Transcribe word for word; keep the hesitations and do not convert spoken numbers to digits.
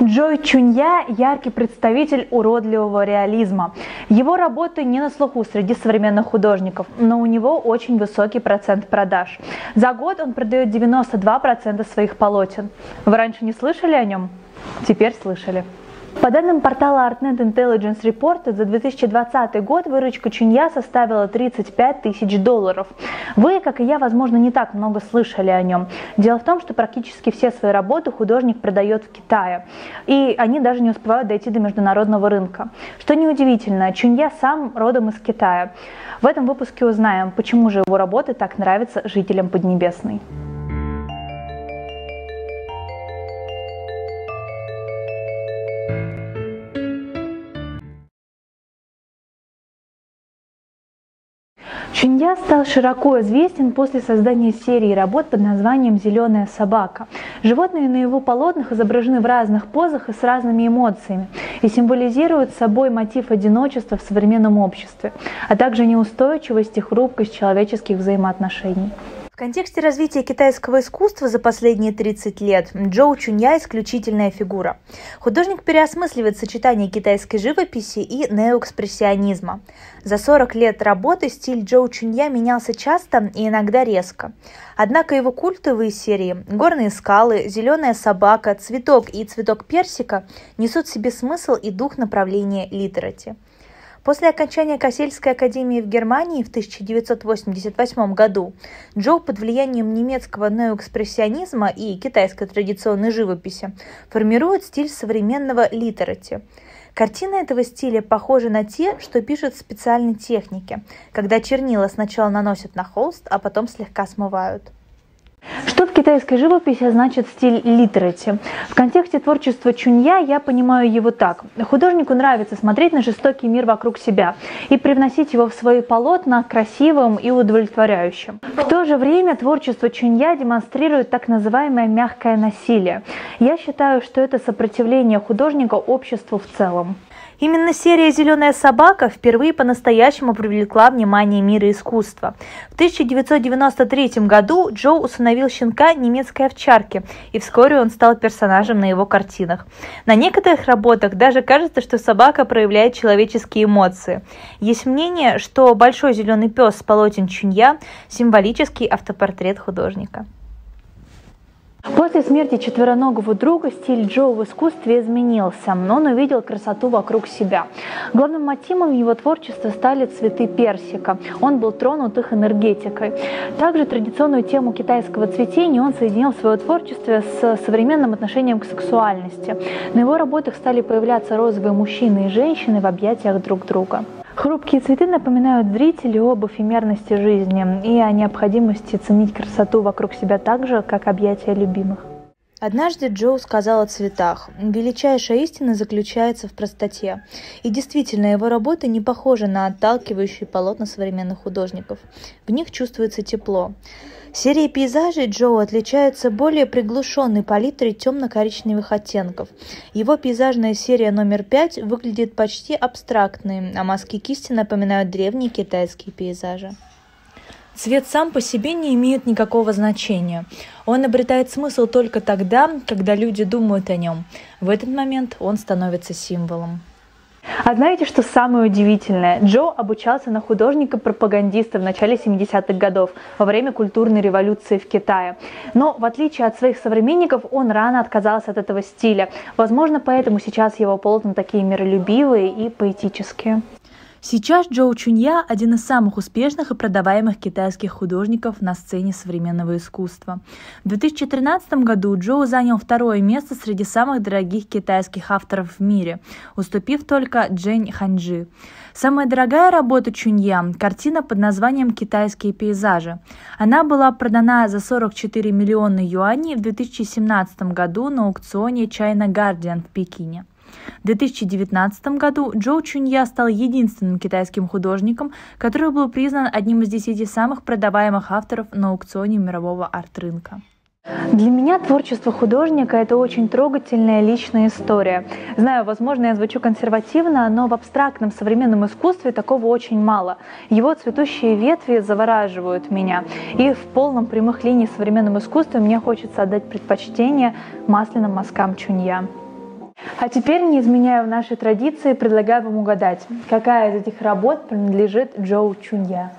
Чжоу Чунья – яркий представитель уродливого реализма. Его работы не на слуху среди современных художников, но у него очень высокий процент продаж. За год он продает девяносто два процента своих полотен. Вы раньше не слышали о нем? Теперь слышали. По данным портала ArtNet Intelligence Report, за две тысячи двадцатый год выручка Чунья составила тридцать пять тысяч долларов. Вы, как и я, возможно, не так много слышали о нем. Дело в том, что практически все свои работы художник продает в Китае, и они даже не успевают дойти до международного рынка. Что неудивительно, Чунья сам родом из Китая. В этом выпуске узнаем, почему же его работы так нравятся жителям Поднебесной. Чунья стал широко известен после создания серии работ под названием «Зеленая собака». Животные на его полотнах изображены в разных позах и с разными эмоциями и символизируют собой мотив одиночества в современном обществе, а также неустойчивость и хрупкость человеческих взаимоотношений. В контексте развития китайского искусства за последние тридцать лет Чжоу Чунья – исключительная фигура. Художник переосмысливает сочетание китайской живописи и неоэкспрессионизма. За сорок лет работы стиль Чжоу Чунья менялся часто и иногда резко. Однако его культовые серии «Горные скалы», «Зеленая собака», «Цветок» и «Цветок персика» несут в себе смысл и дух направления литерати. После окончания Кассельской академии в Германии в тысяча девятьсот восемьдесят восьмом году Чжоу под влиянием немецкого неоэкспрессионизма и китайской традиционной живописи формирует стиль современного литерати. Картины этого стиля похожи на те, что пишут в специальной технике, когда чернила сначала наносят на холст, а потом слегка смывают. Что в китайской живописи значит стиль литерати? В контексте творчества Чунья я понимаю его так. Художнику нравится смотреть на жестокий мир вокруг себя и привносить его в свои полотна красивым и удовлетворяющим. В то же время творчество Чунья демонстрирует так называемое мягкое насилие. Я считаю, что это сопротивление художника обществу в целом. Именно серия «Зеленая собака» впервые по-настоящему привлекла внимание мира искусства. В тысяча девятьсот девяносто третьем году Чжоу усыновил щенка немецкой овчарки, и вскоре он стал персонажем на его картинах. На некоторых работах даже кажется, что собака проявляет человеческие эмоции. Есть мнение, что большой зеленый пес с полотен Чунья – символический автопортрет художника. После смерти четвероногого друга стиль Чжоу в искусстве изменился, но он увидел красоту вокруг себя. Главным мотивом его творчества стали цветы персика. Он был тронут их энергетикой. Также традиционную тему китайского цветения он соединил в своем творчестве с современным отношением к сексуальности. На его работах стали появляться розовые мужчины и женщины в объятиях друг друга. Хрупкие цветы напоминают зрителю об эфемерности жизни и о необходимости ценить красоту вокруг себя так же, как объятия любимых. Однажды Чжоу сказал о цветах: «Величайшая истина заключается в простоте». И действительно, его работы не похожи на отталкивающие полотна современных художников. В них чувствуется тепло. Серии пейзажей Чжоу отличаются более приглушенной палитрой темно-коричневых оттенков. Его пейзажная серия номер пять выглядит почти абстрактной, а мазки кисти напоминают древние китайские пейзажи. Цвет сам по себе не имеет никакого значения. Он обретает смысл только тогда, когда люди думают о нем. В этот момент он становится символом. А знаете, что самое удивительное? Чжоу обучался на художника-пропагандиста в начале семидесятых годов, во время культурной революции в Китае. Но, в отличие от своих современников, он рано отказался от этого стиля. Возможно, поэтому сейчас его полотна такие миролюбивые и поэтические. Сейчас Чжоу Чунья – один из самых успешных и продаваемых китайских художников на сцене современного искусства. В две тысячи тринадцатом году Чжоу занял второе место среди самых дорогих китайских авторов в мире, уступив только Джень Ханжи. Самая дорогая работа Чунья – картина под названием «Китайские пейзажи». Она была продана за сорок четыре миллиона юаней в две тысячи семнадцатом году на аукционе «Чайна Гардиан» в Пекине. В две тысячи девятнадцатом году Чжоу Чунья стал единственным китайским художником, который был признан одним из десяти самых продаваемых авторов на аукционе мирового арт-рынка. Для меня творчество художника – это очень трогательная личная история. Знаю, возможно, я звучу консервативно, но в абстрактном современном искусстве такого очень мало. Его цветущие ветви завораживают меня. И в полном прямых линий современном искусстве мне хочется отдать предпочтение масляным мазкам Чунья. А теперь, не изменяя в нашей традиции, предлагаю вам угадать, какая из этих работ принадлежит Чжоу Чунья.